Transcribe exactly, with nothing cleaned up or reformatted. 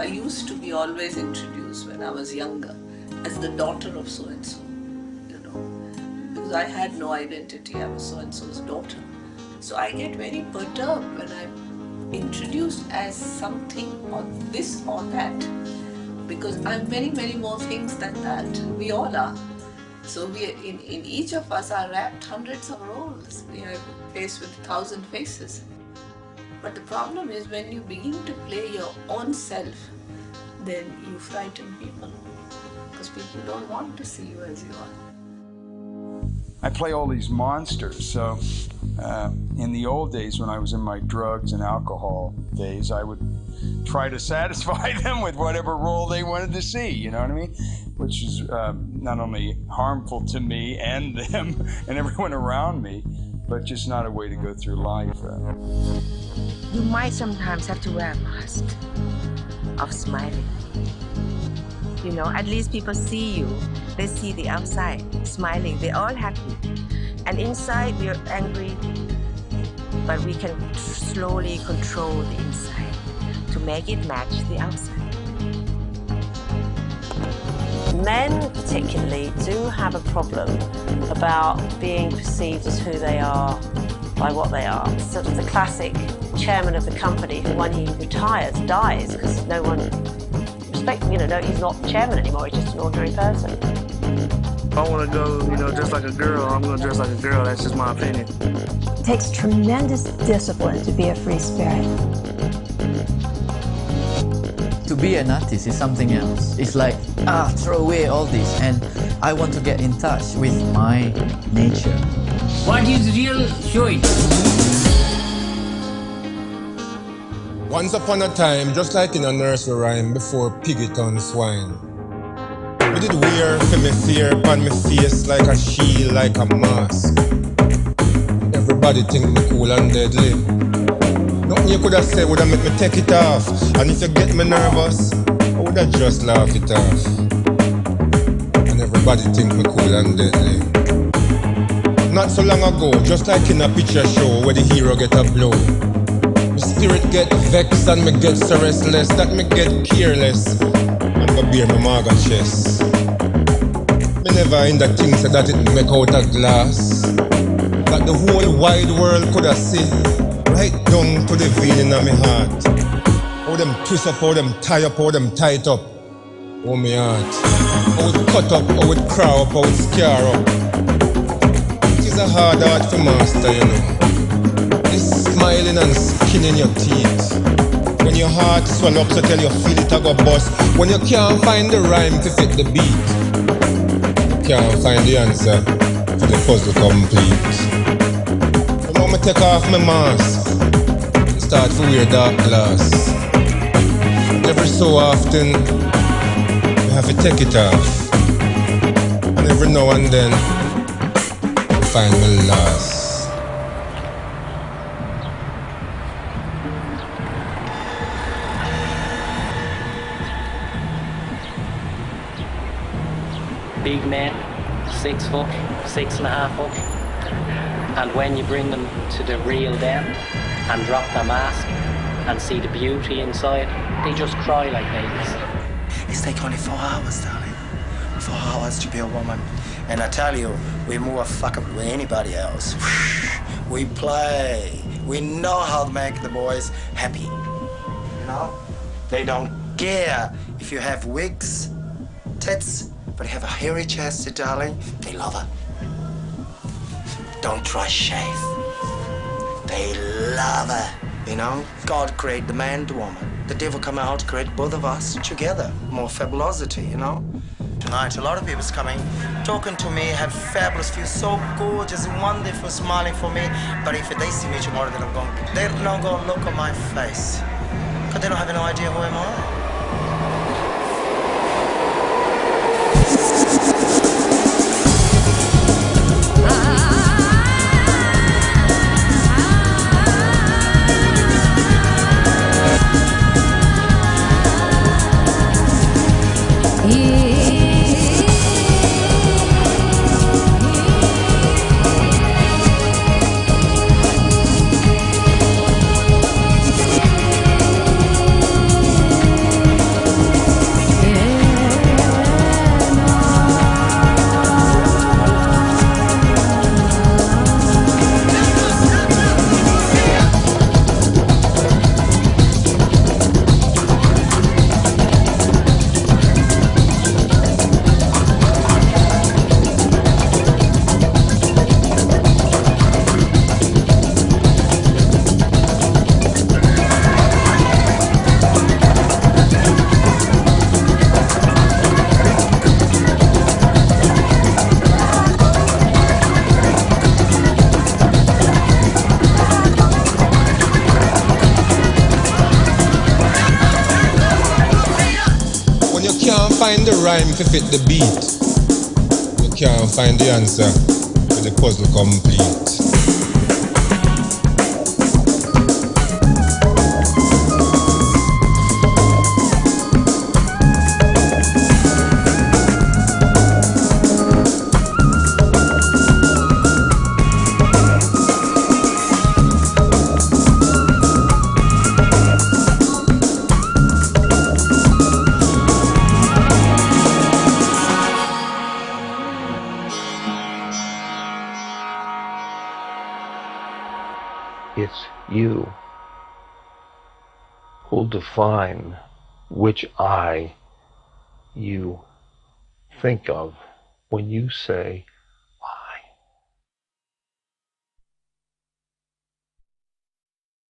I used to be always introduced when I was younger as the daughter of so-and-so, you know, because I had no identity, I was so-and-so's daughter. So I get very perturbed when I'm introduced as something or this or that, because I'm many, many more things than that. We all are. So we, in, in each of us are wrapped hundreds of roles, we are faced with a thousand faces. But the problem is when you begin to play your own self, then you frighten people, because people don't want to see you as you are. I play all these monsters, so uh, in the old days when I was in my drugs and alcohol days, I would try to satisfy them with whatever role they wanted to see, you know what I mean? Which is uh, not only harmful to me and them and everyone around me, but just not a way to go through life. Uh, You might sometimes have to wear a mask of smiling. You know, at least people see you. They see the outside, smiling. They're all happy. And inside, we're angry. But we can slowly control the inside to make it match the outside. Men, particularly, do have a problem about being perceived as who they are by what they are. Sort of the classic chairman of the company who, when he retires, dies because no one respects him. You know, no, he's not chairman anymore, he's just an ordinary person. If I want to go, you know, dress like a girl, I'm going to dress like a girl. That's just my opinion. It takes tremendous discipline to be a free spirit. To be an artist is something else. It's like, ah, throw away all this, and I want to get in touch with my nature. What is real? Show it. Once upon a time, just like in a nursery rhyme, before piggy turned swine. Me did wear for me fear upon me face like a shield, like a mask. Everybody think me cool and deadly. Nothing you could have said would have made me take it off. And if you get me nervous, I would have just laughed it off. And everybody think me cool and deadly. Not so long ago, just like in a picture show where the hero get a blow. My spirit get vexed and me get so restless that me get careless and me bear my maga chest. Me never in the thing said that it make out of glass, that the whole wide world could have see, right down to the vein in my heart. How them twist up, how them tie up, how them tight up, oh my heart. How it cut up, how it crow up, how it scar up. It is a hard art to master, you know. Smiling and skinning your teeth. When your heart swell up so tell you feel it a go bust. When you can't find the rhyme to fit the beat, can't find the answer to the puzzle complete. So now me take off my mask, start to wear dark glass. Every so often, you have to take it off. And every now and then, you find me lost. Big men, six foot, six and a half foot, and when you bring them to the real them and drop their mask and see the beauty inside, they just cry like babies. It's taken only four hours, darling. Four hours to be a woman. And I tell you, we're more fuckable than anybody else. We play. We know how to make the boys happy. You know? They don't care if you have wigs, tits, but have a hairy chest, darling, they love her. Don't try shave. They love her, you know? God created the man and the woman. The devil come out, create both of us together. More fabulosity, you know? tonight. A lot of people's coming, talking to me, had fabulous, feel so gorgeous, wonderful, smiling for me. But if they see me tomorrow, they're not going to they're not going to look at my face. Because they don't have no idea who am I. Find the rhyme to fit the beat. You can't find the answer to the puzzle complete. It's you who'll define which I you think of when you say